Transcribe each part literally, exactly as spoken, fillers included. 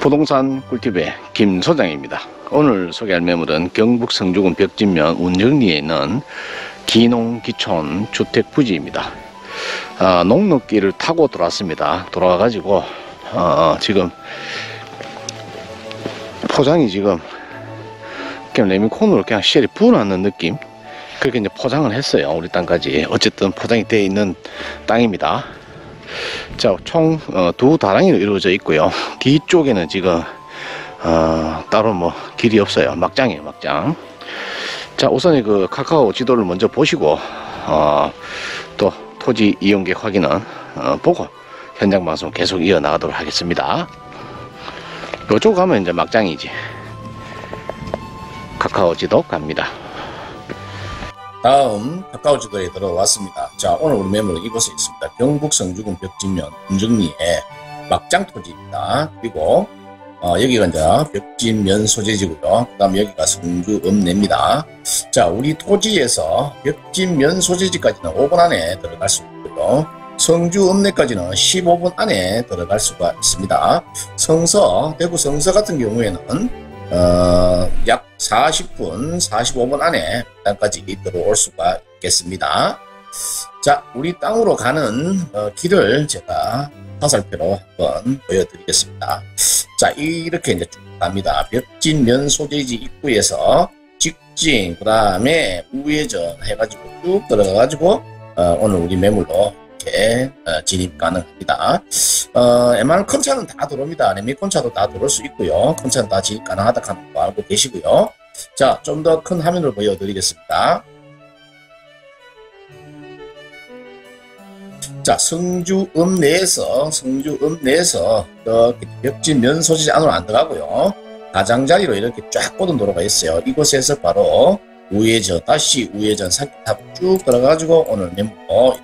부동산 꿀팁의 김 소장입니다. 오늘 소개할 매물은 경북 성주군 벽진면 운정리에 있는 기농기촌 주택부지입니다. 아, 농로길을 타고 돌아왔습니다. 돌아와가지고 어, 지금 포장이 지금 그냥 레미콘으로 그냥 쉘이 부어놨는 느낌, 그렇게 이제 포장을 했어요. 우리 땅까지 어쨌든 포장이 되어 있는 땅입니다. 자, 총 두 다랑이로 이루어져 있고요. 뒤쪽에는 지금 어, 따로 뭐 길이 없어요. 막장이에요, 막장. 자, 우선 그 카카오 지도를 먼저 보시고 어, 또 토지 이용객 확인은 어, 보고 현장 방송 계속 이어나가도록 하겠습니다. 요쪽 가면 이제 막장이지. 카카오 지도 갑니다. 다음 카카오 지도에 들어왔습니다. 자, 오늘 우리 매물은 이곳에 있습니다. 경북 성주군 벽진면 운정리의 막장 토지입니다. 그리고 어, 여기가 이제 벽진면 소재지고요. 그 다음 여기가 성주 읍내입니다. 자, 우리 토지에서 벽진면 소재지까지는 오 분 안에 들어갈 수 있고요. 성주 읍내까지는 십오 분 안에 들어갈 수가 있습니다. 성서, 대구 성서 같은 경우에는 어, 약 사십 분, 사십오 분 안에 땅까지 들어올 수가 있겠습니다. 자, 우리 땅으로 가는 어, 길을 제가 화살표로 한번 보여드리겠습니다. 자, 이렇게 이제 쭉 갑니다. 벽진면 소재지 입구에서 직진, 그 다음에 우회전 해가지고 쭉 들어가가지고 어, 오늘 우리 매물로 이렇게 어, 진입 가능합니다. 어, 웬만한 큰 차는 다 들어옵니다. 레미콘 차도 다 들어올 수 있고요. 큰 차는 다 진입 가능하다 하는 거 알고 계시고요. 자, 좀 더 큰 화면으로 보여드리겠습니다. 자, 성주 읍내에서 성주 읍내에서 이렇게 벽진면 소재지 안으로 안 들어가고요. 가장자리로 이렇게 쫙 뻗은 도로가 있어요. 이곳에서 바로 우회전, 다시 우회전 산길 타고 쭉 들어가가지고 오늘 매물로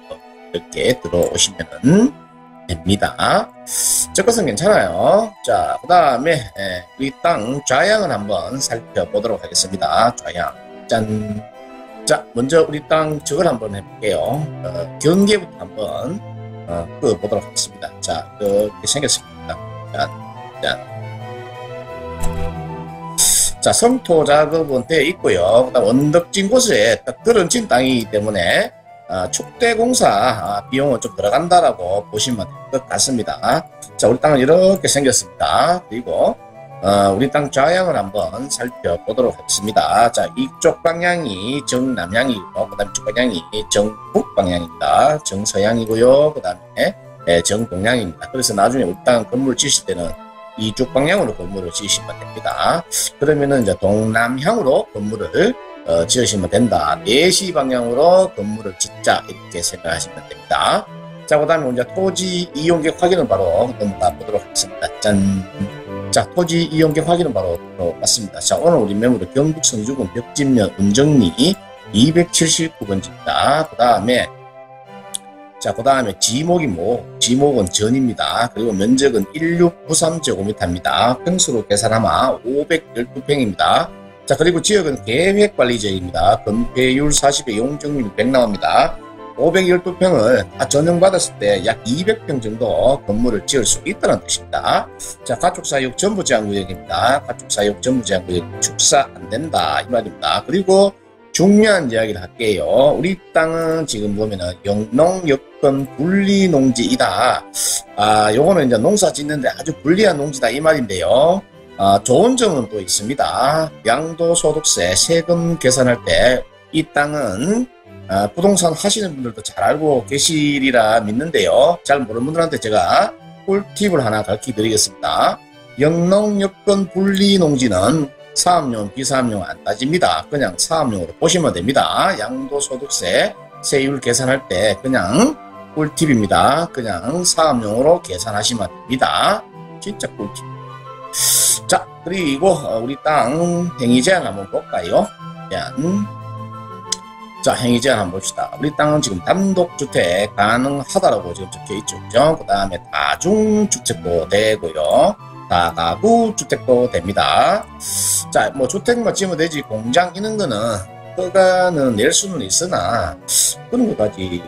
이렇게 들어오시면은 됩니다. 저것은 괜찮아요. 자, 그 다음에 우리 땅 좌향을 한번 살펴보도록 하겠습니다. 좌향, 짠. 자, 먼저 우리 땅 저걸 한번 해볼게요. 어, 경계부터 한번 어, 끄어보도록 하겠습니다. 자, 이렇게 생겼습니다. 짠, 짠. 자, 성토 작업은 되어 있고요. 그 다음 언덕진 곳에 딱 들은진 땅이기 때문에 아, 축대공사 아, 비용은 좀 들어간다라고 보시면 될 것 같습니다. 자, 우리 땅은 이렇게 생겼습니다. 그리고 어, 우리 땅 좌향을 한번 살펴보도록 하겠습니다. 자, 이쪽 방향이 정남향이고, 그 다음에 이쪽 방향이 정북방향입니다. 정서향이고요. 그 다음에 예, 정동향입니다. 그래서 나중에 우리 땅 건물 지으실 때는 이쪽 방향으로 건물을 지으시면 됩니다. 그러면은 이제 동남향으로 건물을 어, 지으시면 된다. 네 시 방향으로 건물을 짓자, 이렇게 생각하시면 됩니다. 자, 그 다음에 이제 토지 이용객 확인은 바로 넘어가 보도록 하겠습니다. 짠. 자, 토지 이용객 확인은 바로 들어왔습니다. 자, 오늘 우리 매물은 경북 성주군 벽진면 운정리 이백칠십구 번지입니다. 그 다음에 자, 그 다음에 지목이 뭐, 지목은 전입니다. 그리고 면적은 천육백구십삼 제곱미터입니다. 평수로 계산하마 오백십이 평입니다. 자, 그리고 지역은 계획관리지역입니다. 건폐율 사십에 용적률 백 나옵니다. 오백십이 평을 다 전용받았을 때 약 이백 평 정도 건물을 지을 수 있다는 뜻입니다. 자, 가축사육 전부 제한구역입니다. 가축사육 전부 제한구역, 축사 안 된다, 이 말입니다. 그리고 중요한 이야기를 할게요. 우리 땅은 지금 보면은 영농여건 분리농지이다. 아, 요거는 이제 농사 짓는데 아주 불리한 농지다, 이 말인데요. 아, 좋은 점은 또 있습니다. 양도소득세 세금 계산할 때 이 땅은 아, 부동산 하시는 분들도 잘 알고 계시리라 믿는데요. 잘 모르는 분들한테 제가 꿀팁을 하나 가르쳐 드리겠습니다. 영농여건 분리농지는 사업용, 비사업용 안 따집니다. 그냥 사업용으로 보시면 됩니다. 양도소득세 세율 계산할 때 그냥 꿀팁입니다. 그냥 사업용으로 계산하시면 됩니다. 진짜 꿀팁. 자, 그리고 우리 땅 행위제한 한번 볼까요? 자, 행위제한 한번 봅시다. 우리 땅은 지금 단독주택 가능하다라고 지금 적혀있죠, 그죠? 그 다음에 다중주택도 되고요, 다가구주택도 됩니다. 자, 뭐 주택만 지으면 되지 공장 이런 거는 허가는 낼 수는 있으나 그런 것까지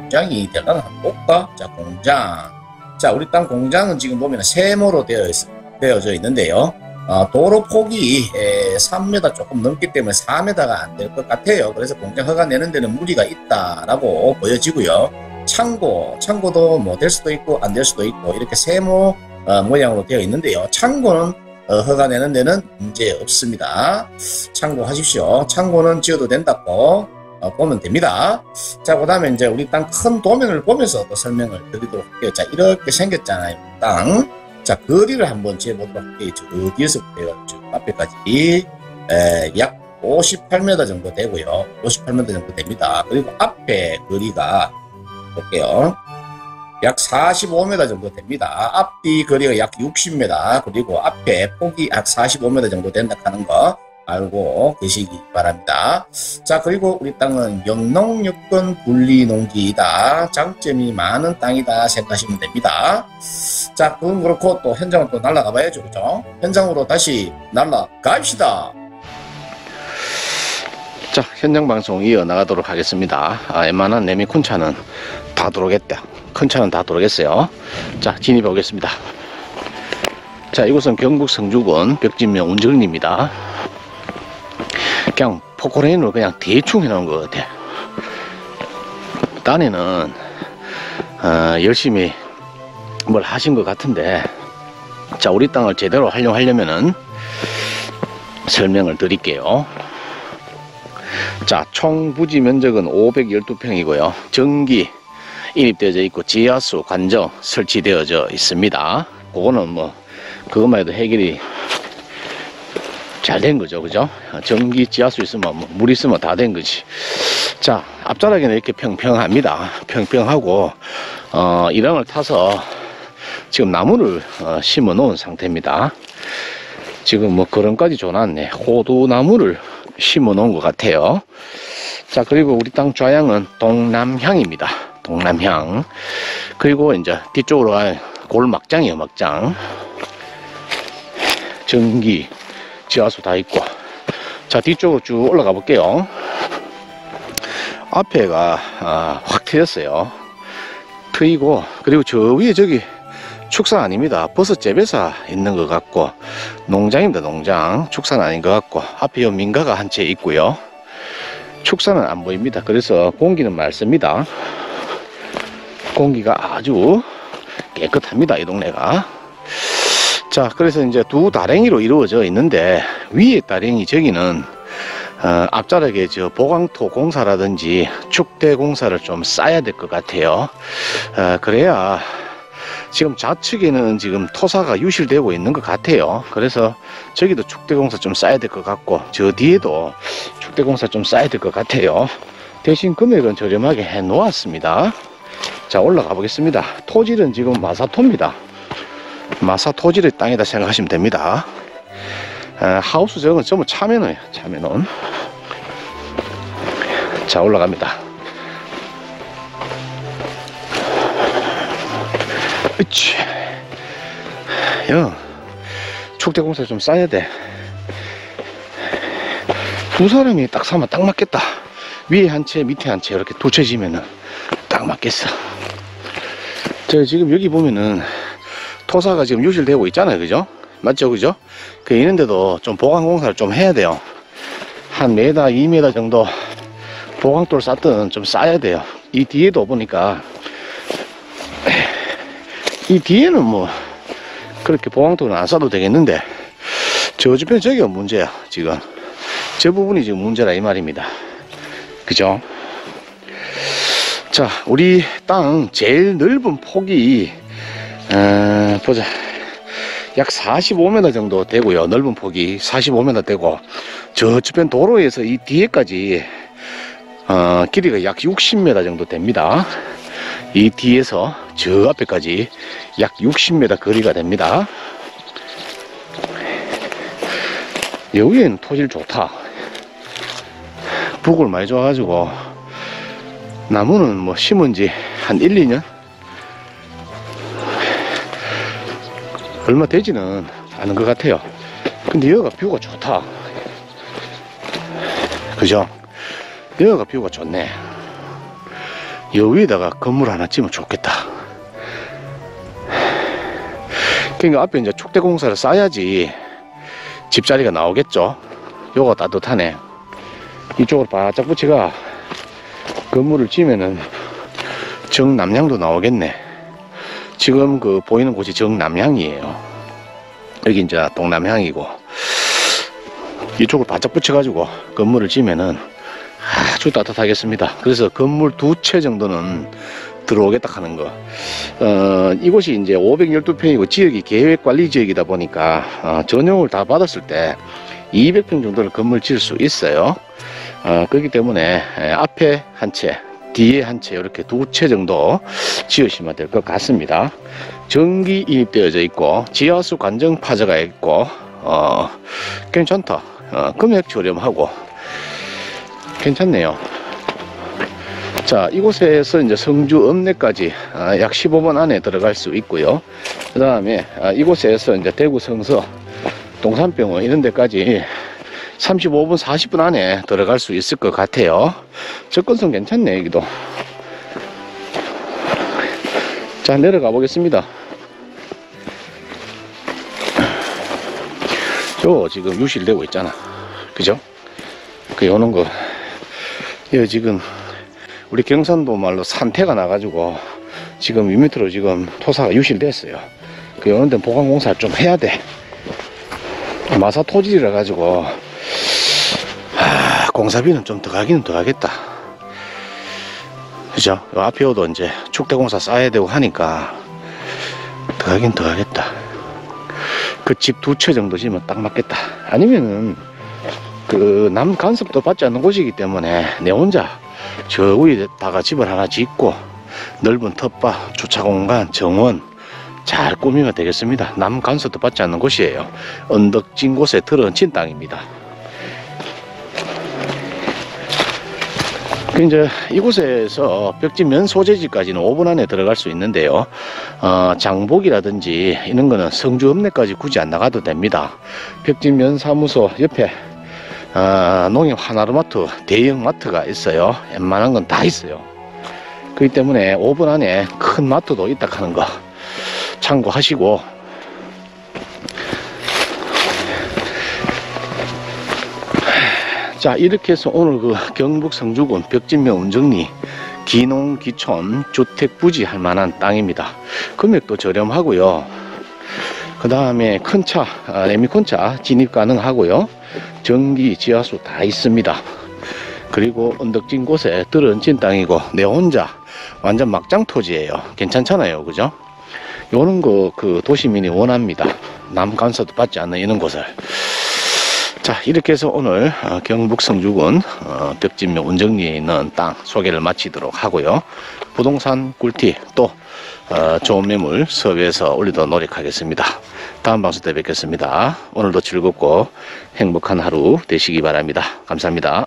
공장이 되려나 한번 볼까? 자, 공장 자, 우리 땅 공장은 지금 보면 세모로 되어 있, 되어져 있는데요. 어, 도로 폭이 에, 삼 미터 조금 넘기 때문에 사 미터가 안 될 것 같아요. 그래서 공장 허가 내는 데는 무리가 있다라고 보여지고요. 창고, 창고도 뭐 될 수도 있고 안 될 수도 있고 이렇게 세모 어, 모양으로 되어 있는데요. 창고는 어, 허가 내는 데는 문제 없습니다. 창고 하십시오. 창고는 지어도 된다고 어, 보면 됩니다. 자, 그 다음에 이제 우리 땅 큰 도면을 보면서 또 설명을 드리도록 할게요. 자, 이렇게 생겼잖아요, 땅. 자, 거리를 한번 재보도록 할게요. 저기에서부터 저 앞에까지 에, 약 오십팔 미터 정도 되고요. 오십팔 미터 정도 됩니다. 그리고 앞에 거리가 볼게요. 약 사십오 미터 정도 됩니다. 앞뒤 거리가 약 육십 미터, 그리고 앞에 폭이 약 사십오 미터 정도 된다 하는 거 알고 계시기 바랍니다. 자, 그리고 우리 땅은 영농유권 분리농지이다, 장점이 많은 땅이다 생각하시면 됩니다. 자, 그건 그렇고 또 현장으로 또 날아가 봐야죠, 그죠? 현장으로 다시 날아갑시다. 자, 현장 방송 이어나가도록 하겠습니다. 아, 웬만한 레미콘 차는 다 들어오겠다. 큰 차는 다 들어오겠어요. 자, 진입해 보겠습니다. 자, 이곳은 경북 성주군 벽진면 운정리입니다. 그냥 포크레인으로 그냥 대충 해놓은 것 같아. 딴에는 어, 열심히 뭘 하신 것 같은데, 자, 우리 땅을 제대로 활용하려면은 설명을 드릴게요. 자, 총 부지 면적은 오백십이 평이고요 전기 인입되어져 있고 지하수 관정 설치되어져 있습니다. 그거는 뭐 그것만 해도 해결이 잘 된 거죠, 그죠? 전기 지하수 있으면 뭐, 물 있으면 다 된 거지. 자, 앞자락에는 이렇게 평평합니다. 평평하고 어, 이랑을 타서 지금 나무를 어, 심어 놓은 상태입니다. 지금 뭐 거름까지 줘놨네. 호두나무를 심어 놓은 것 같아요. 자, 그리고 우리 땅 좌향은 동남향입니다. 동남향. 그리고 이제 뒤쪽으로 갈 골막장이에요, 막장. 전기 지하수 다 있고. 자, 뒤쪽으로 쭉 올라가 볼게요. 앞에가 아, 확 트였어요. 트이고, 그리고 저 위에 저기 축산 아닙니다. 버섯 재배사 있는 것 같고, 농장입니다, 농장. 축산 아닌 것 같고, 앞에 요 민가가 한 채 있고요. 축산은 안 보입니다. 그래서 공기는 맑습니다. 공기가 아주 깨끗합니다, 이 동네가. 자, 그래서 이제 두 다랭이로 이루어져 있는데, 위에 다랭이 저기는 어, 앞자락에 저 보강토 공사라든지 축대 공사를 좀 쌓아야 될 것 같아요. 어, 그래야 지금 좌측에는 지금 토사가 유실되고 있는 것 같아요. 그래서 저기도 축대 공사 좀 쌓아야 될 것 같고, 저 뒤에도 축대 공사 좀 쌓아야 될 것 같아요. 대신 금액은 저렴하게 해 놓았습니다. 자, 올라가 보겠습니다. 토질은 지금 마사토입니다. 마사토질의 땅이다 생각하시면 됩니다. 아, 하우스 저건 전부 참외논이에요, 참외논. 자, 올라갑니다. 으치. 야, 축대공사 좀 싸야 돼. 두 사람이 딱 사면 딱 맞겠다. 위에 한 채, 밑에 한 채, 이렇게 두 채 지면은 딱 맞겠어. 자, 지금 여기 보면은 토사가 지금 유실되고 있잖아요, 그죠? 맞죠, 그죠? 그 있는데도 좀 보강공사를 좀 해야 돼요. 한 일 미터, 이 미터 정도 보강돌 쌓든 좀 쌓아야 돼요. 이 뒤에도 보니까, 이 뒤에는 뭐 그렇게 보강돌은 안 쌓아도 되겠는데, 저 주변 저기가 문제야, 지금. 저 부분이 지금 문제라 이 말입니다, 그죠? 자, 우리 땅 제일 넓은 폭이 어, 보자. 약 사십오 미터 정도 되고요. 넓은 폭이 사십오 미터 되고, 저 주변 도로에서 이 뒤에까지 어, 길이가 약 육십 미터 정도 됩니다. 이 뒤에서 저 앞에까지 약 육십 미터 거리가 됩니다. 여기에는 토질 좋다. 북을 많이 줘가지고 나무는 뭐 심은지 한 일, 이 년? 얼마 되지는 않은 것 같아요. 근데 여기가 뷰가 좋다, 그죠? 여기가 뷰가 좋네. 여기다가 건물 하나 지으면 좋겠다. 그러니까 앞에 이제 축대 공사를 쌓아야지 집자리가 나오겠죠. 요거 따뜻하네. 이쪽으로 바짝 붙이가 건물을 지으면은 정남향도 나오겠네. 지금 그 보이는 곳이 정남향이에요. 여기 이제 동남향이고, 이쪽으로 바짝 붙여가지고 건물을 지으면은 아주 따뜻하겠습니다. 그래서 건물 두 채 정도는 들어오겠다 하는 거. 어, 이곳이 이제 오백십이 평이고 지역이 계획관리지역이다 보니까 어, 전용을 다 받았을 때 이백 평 정도를 건물 지을 수 있어요. 어, 그렇기 때문에 앞에 한 채, 뒤에 한 채, 이렇게 두 채 정도 지으시면 될 것 같습니다. 전기 이입되어져 있고 지하수 관정 파자가 있고 어, 괜찮다. 어, 금액 저렴하고 괜찮네요. 자, 이곳에서 이제 성주 읍내까지 아, 약 십오 분 안에 들어갈 수 있고요. 그 다음에 아, 이곳에서 이제 대구 성서 동산병원 이런 데까지 삼십오 분 사십 분 안에 들어갈 수 있을 것 같아요. 접근성 괜찮네. 여기도. 자, 내려가 보겠습니다. 저 지금 유실되고 있잖아, 그죠? 그 오는 거 예, 지금 우리 경산도 말로 산태가 나가지고 지금 이 미터로 지금 토사가 유실됐어요. 그 오는 데는 보강공사를 좀 해야 돼. 마사 토질이라 가지고 아, 공사비는 좀 더 가기는 더 가겠다. 그죠? 요 앞에 오도 이제 축대공사 쌓아야 되고 하니까 더 가긴 더 가겠다. 그 집 두 채 정도 지면 딱 맞겠다. 아니면은 그 남 간섭도 받지 않는 곳이기 때문에 내 혼자 저 위에다가 집을 하나 짓고 넓은 텃밭, 주차공간, 정원 잘 꾸미면 되겠습니다. 남 간섭도 받지 않는 곳이에요. 언덕진 곳에 드러친 땅입니다. 이제 이곳에서 벽진면 소재지까지는 오 분 안에 들어갈 수 있는데요. 어, 장복이라든지 이런 거는 성주 읍내까지 굳이 안 나가도 됩니다. 벽진면 사무소 옆에 어, 농협 하나로마트, 대형마트가 있어요. 웬만한 건 다 있어요. 그렇기 때문에 오 분 안에 큰 마트도 있다 하는 거 참고하시고, 자, 이렇게 해서 오늘 그 경북 성주군 벽진면 운정리 기농기촌 주택부지 할 만한 땅입니다. 금액도 저렴하고요. 그 다음에 큰 차, 아, 레미콘차 진입 가능하고요. 전기, 지하수 다 있습니다. 그리고 언덕진 곳에 들어진 땅이고 내 혼자 완전 막장 토지예요. 괜찮잖아요, 그죠? 요런 거 그 도시민이 원합니다. 남 간섭도 받지 않는 이런 곳을. 자, 이렇게 해서 오늘 경북 성주군 벽진면 운정리에 있는 땅 소개를 마치도록 하고요. 부동산 꿀팁 또 좋은 매물 섭외해서 올리도록 노력하겠습니다. 다음 방송 때 뵙겠습니다. 오늘도 즐겁고 행복한 하루 되시기 바랍니다. 감사합니다.